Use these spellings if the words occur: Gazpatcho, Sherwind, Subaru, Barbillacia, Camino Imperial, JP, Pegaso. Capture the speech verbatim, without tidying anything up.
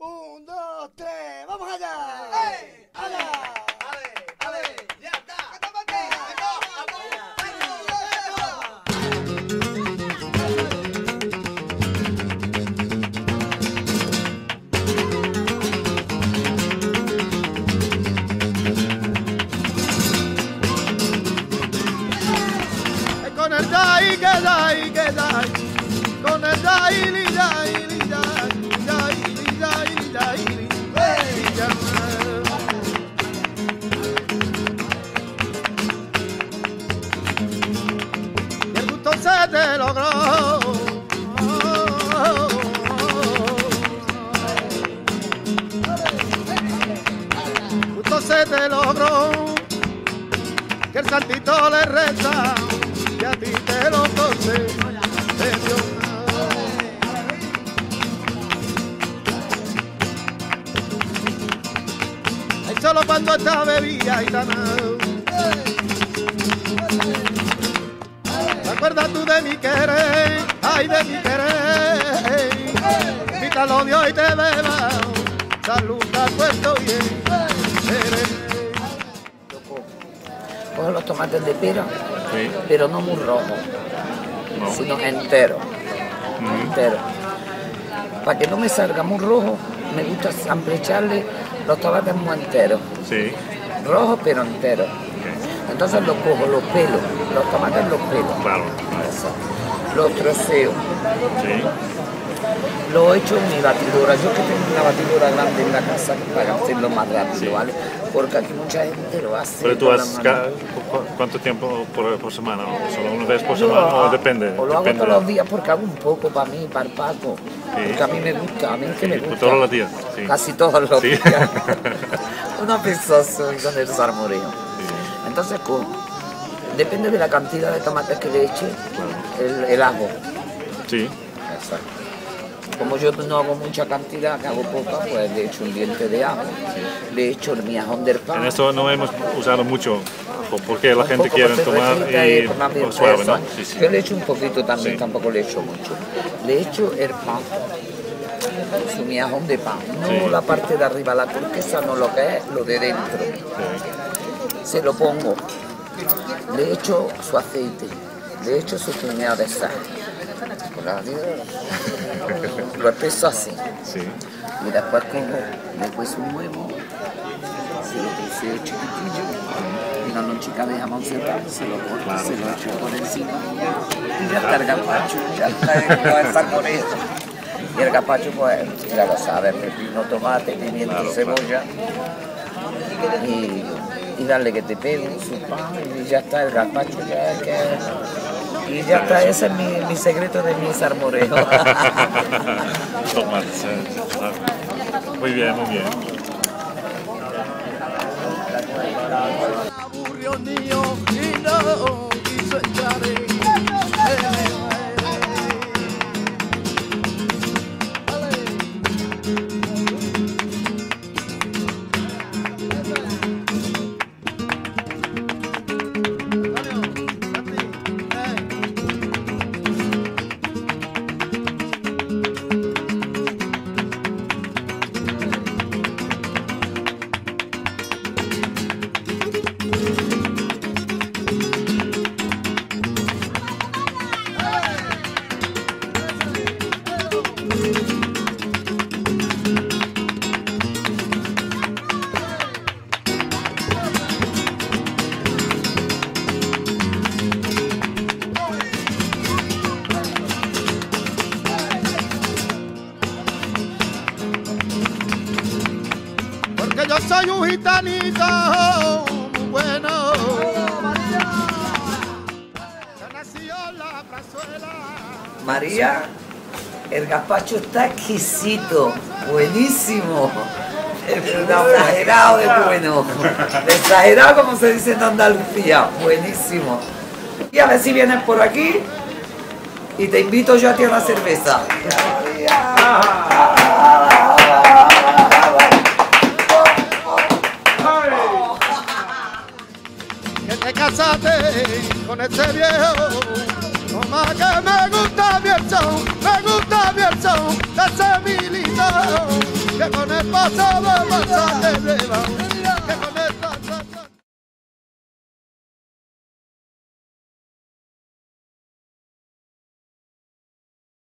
Un, dos, tres, vamos allá. ¡Ey! ¡Allá! ¡Ale! ¡Ale! ¡Ya está! Con el dai, que dai, que dai, con el dai, li dai, li dai, li dai, li dai, li dai, li dai. Y el gusto se te logró. El gusto se te logró. Que el saltito le reza. Y a ti te lo concedió. Ay, solo cuando esta bebida y tan. ¿Te acuerdas tú de mi querer? Ay, de mi querer. Invítalo de hoy te beba. Saluda puesto bien. Coge los tomates de pera. Sí. Pero no muy rojo, no, sino entero, uh-huh. entero. Para que no me salga muy rojo, me gusta siempre echarle los tomates muy enteros, sí. Rojo pero entero. Okay. Entonces los cojo, los pelo, los tomates los pelo, claro. Los troceo, sí. Lo echo en mi batidora. Yo que tengo una batidora grande en la casa para hacerlo más rápido, sí. ¿Vale? Porque aquí mucha gente lo hace. ¿Pero tú haces cuánto tiempo por, por semana? ¿O solo una vez por Yo semana? Hago, ¿O depende? O lo depende hago todos de... los días porque hago un poco para mí, para el Paco. Sí. Porque a mí me gusta, a mí es que sí, me gusta. ¿Todos los días? Sí. Casi todos los sí. días. Una pizza con el salmoreo. Sí. Entonces, ¿cómo? Depende de la cantidad de tomates que le eche, el, el ajo. Sí. Exacto. Como yo no hago mucha cantidad, que hago poca, pues le echo un diente de ajo, sí. Le echo el miajón del pan. En esto no hemos usado mucho, porque la un gente quiere tomar y y suave, ¿no? Sí, sí. Yo le echo un poquito también, sí. Tampoco le echo mucho. Le echo el pan, su miajón de pan, no sí. La parte de arriba, la turquesa, no lo que es, lo de dentro. Sí. Se lo pongo, le echo su aceite, le echo su tuneado de sal. Lo espeso así, sí. Y después cojo, le cuezo un huevo, se lo triceo chiquitillo, y la lonchica de jamón serrano se lo corto, claro, se lo echo por encima, y ya está el gazpacho, ya está el salmoreo. Y el gazpacho, pues, ya lo sabes, pepino, tomate, pimiento, claro, cebolla, claro. Y, y darle que te pegue su pan, y ya está el gazpacho, ya es que... Y ya está, ese es mi, mi secreto de mi salmoreo. Muy bien, muy bien. Soy un gitanito muy bueno. Ya nació la plazuela. María, el gazpacho está exquisito, buenísimo. Exagerado de bueno. Exagerado como se dice en Andalucía, buenísimo. Y a ver si vienes por aquí y te invito yo a ti a una cerveza. Con este viejo, como que me gusta bien son, me gusta bien son, de ese milito. pasaba, pasaba, pasaba.